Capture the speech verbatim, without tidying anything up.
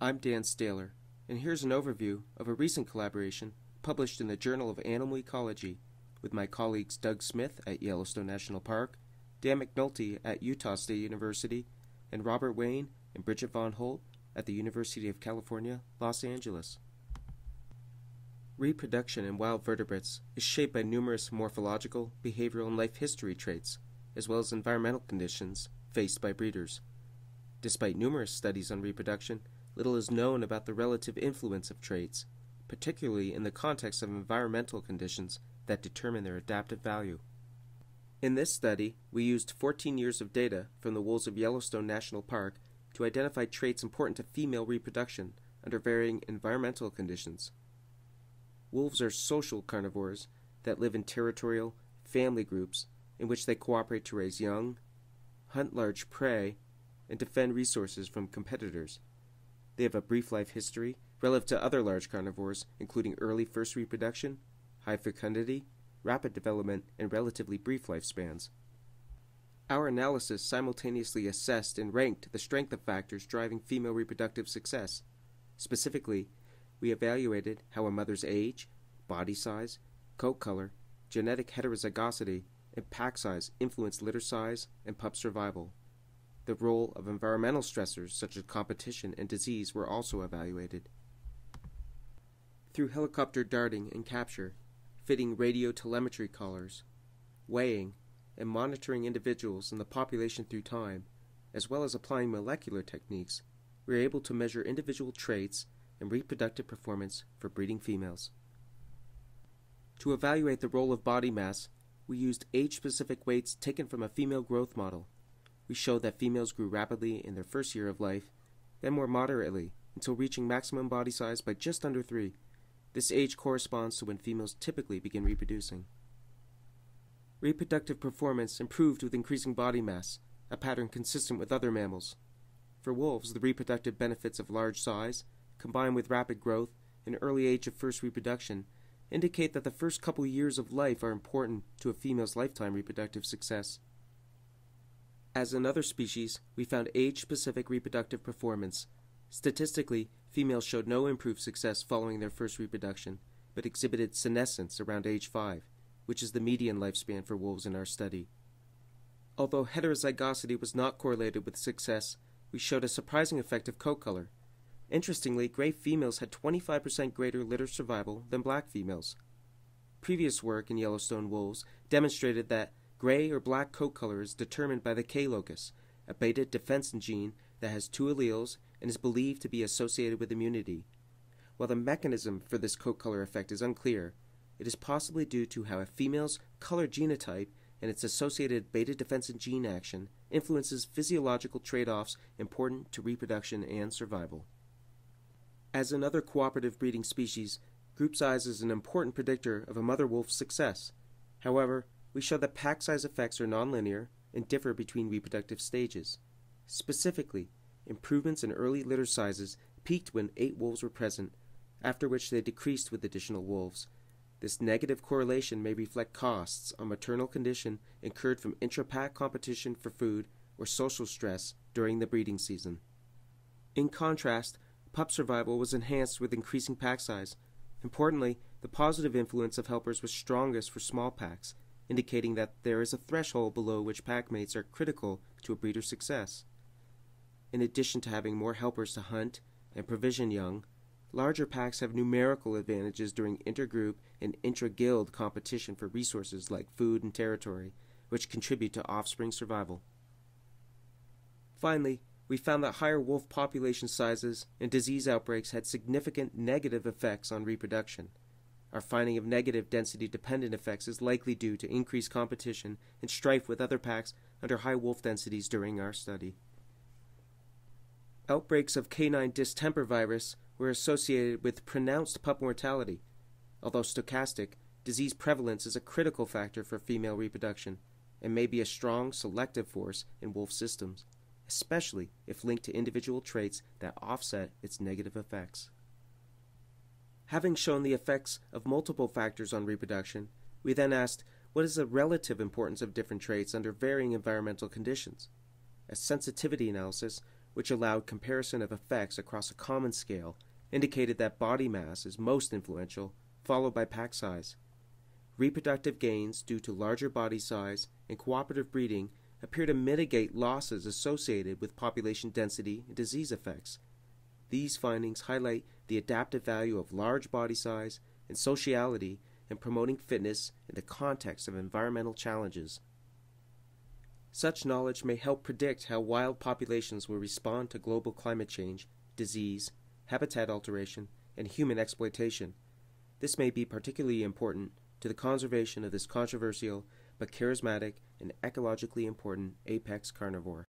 I'm Dan Stahler, and here's an overview of a recent collaboration published in the Journal of Animal Ecology with my colleagues Doug Smith at Yellowstone National Park, Dan McNulty at Utah State University, and Robert Wayne and Bridgett vonHoldt at the University of California, Los Angeles. Reproduction in wild vertebrates is shaped by numerous morphological, behavioral, and life history traits, as well as environmental conditions faced by breeders. Despite numerous studies on reproduction, little is known about the relative influence of traits, particularly in the context of environmental conditions that determine their adaptive value. In this study, we used fourteen years of data from the wolves of Yellowstone National Park to identify traits important to female reproduction under varying environmental conditions. Wolves are social carnivores that live in territorial, family groups in which they cooperate to raise young, hunt large prey, and defend resources from competitors. They have a brief life history relative to other large carnivores, including early first reproduction, high fecundity, rapid development, and relatively brief lifespans. Our analysis simultaneously assessed and ranked the strength of factors driving female reproductive success. Specifically, we evaluated how a mother's age, body size, coat color, genetic heterozygosity, and pack size influence litter size and pup survival. The role of environmental stressors such as competition and disease were also evaluated. Through helicopter darting and capture, fitting radio telemetry collars, weighing, and monitoring individuals and the population through time, as well as applying molecular techniques, we were able to measure individual traits and reproductive performance for breeding females. To evaluate the role of body mass, we used age-specific weights taken from a female growth model. We showed that females grew rapidly in their first year of life, then more moderately, until reaching maximum body size by just under three. This age corresponds to when females typically begin reproducing. Reproductive performance improved with increasing body mass, a pattern consistent with other mammals. For wolves, the reproductive benefits of large size, combined with rapid growth and early age of first reproduction, indicate that the first couple years of life are important to a female's lifetime reproductive success. As in other species, we found age-specific reproductive performance. Statistically, females showed no improved success following their first reproduction, but exhibited senescence around age five, which is the median lifespan for wolves in our study. Although heterozygosity was not correlated with success, we showed a surprising effect of coat color. Interestingly, gray females had twenty-five percent greater litter survival than black females. Previous work in Yellowstone wolves demonstrated that gray or black coat color is determined by the K locus, a beta-defensin gene that has two alleles and is believed to be associated with immunity. While the mechanism for this coat color effect is unclear, it is possibly due to how a female's color genotype and its associated beta-defensin gene action influences physiological trade-offs important to reproduction and survival. As in other cooperative breeding species, group size is an important predictor of a mother wolf's success. However, we show that pack size effects are nonlinear and differ between reproductive stages. Specifically, improvements in early litter sizes peaked when eight wolves were present, after which they decreased with additional wolves. This negative correlation may reflect costs on maternal condition incurred from intra-pack competition for food or social stress during the breeding season. In contrast, pup survival was enhanced with increasing pack size. Importantly, the positive influence of helpers was strongest for small packs, indicating that there is a threshold below which packmates are critical to a breeder's success. In addition to having more helpers to hunt and provision young, larger packs have numerical advantages during intergroup and intra-guild competition for resources like food and territory, which contribute to offspring survival. Finally, we found that higher wolf population sizes and disease outbreaks had significant negative effects on reproduction. Our finding of negative density-dependent effects is likely due to increased competition and strife with other packs under high wolf densities during our study. Outbreaks of canine distemper virus were associated with pronounced pup mortality. Although stochastic, disease prevalence is a critical factor for female reproduction and may be a strong selective force in wolf systems, especially if linked to individual traits that offset its negative effects. Having shown the effects of multiple factors on reproduction, we then asked, what is the relative importance of different traits under varying environmental conditions? As sensitivity analysis, which allowed comparison of effects across a common scale, indicated that body mass is most influential, followed by pack size. Reproductive gains due to larger body size and cooperative breeding appear to mitigate losses associated with population density and disease effects. These findings highlight the adaptive value of large body size and sociality in promoting fitness in the context of environmental challenges. Such knowledge may help predict how wild populations will respond to global climate change, disease, habitat alteration, and human exploitation. This may be particularly important to the conservation of this controversial but charismatic and ecologically important apex carnivore.